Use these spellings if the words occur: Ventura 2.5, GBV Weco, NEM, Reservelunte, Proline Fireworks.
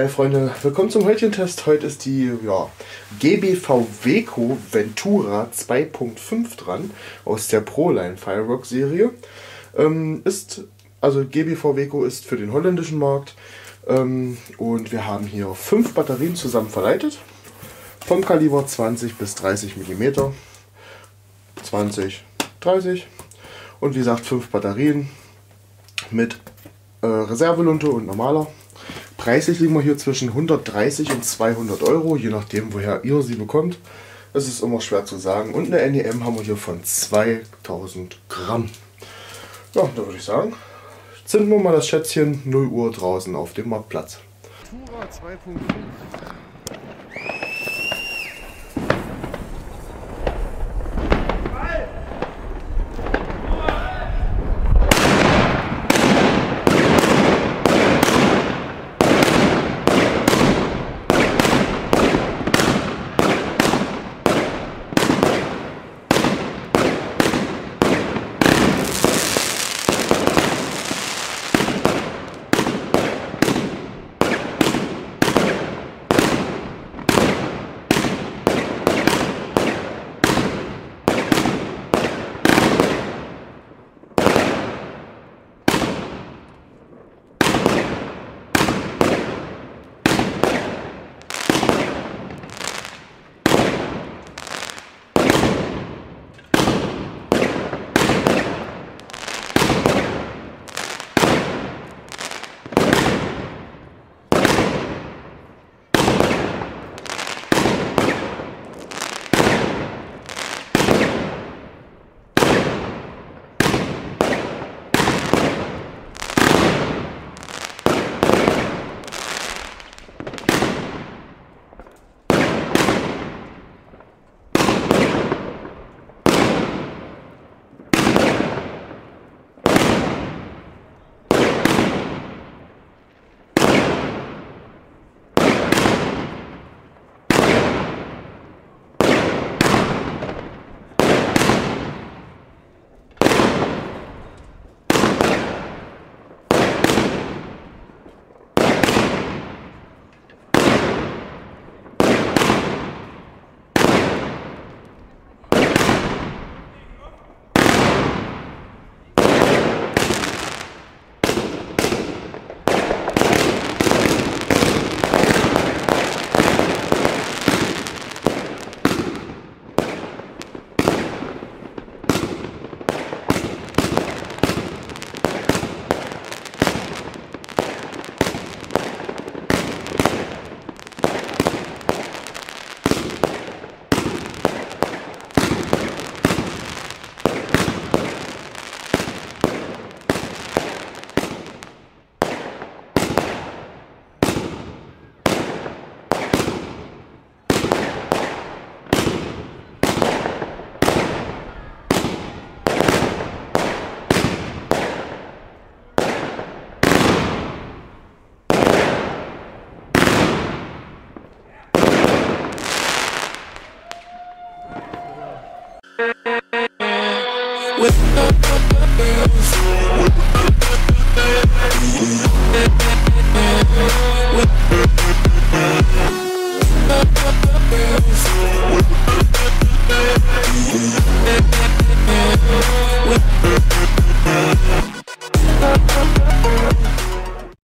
Hey Freunde, willkommen zum heutigen Test. Heute ist die GBV Weco Ventura 2.5 dran aus der Proline Fireworks Serie. GBV Weco ist für den holländischen Markt und wir haben hier 5 Batterien zusammen verleitet. Vom Kaliber 20 bis 30 mm. 20, 30 und wie gesagt 5 Batterien mit Reservelunte und normaler. Preislich liegen wir hier zwischen 130 und 200 Euro, je nachdem woher ihr sie bekommt. Das ist immer schwer zu sagen. Und eine NEM haben wir hier von 2000 Gramm. Ja, da würde ich sagen, zünden wir mal das Schätzchen 0 Uhr draußen auf dem Marktplatz. Ventura 2.5. With the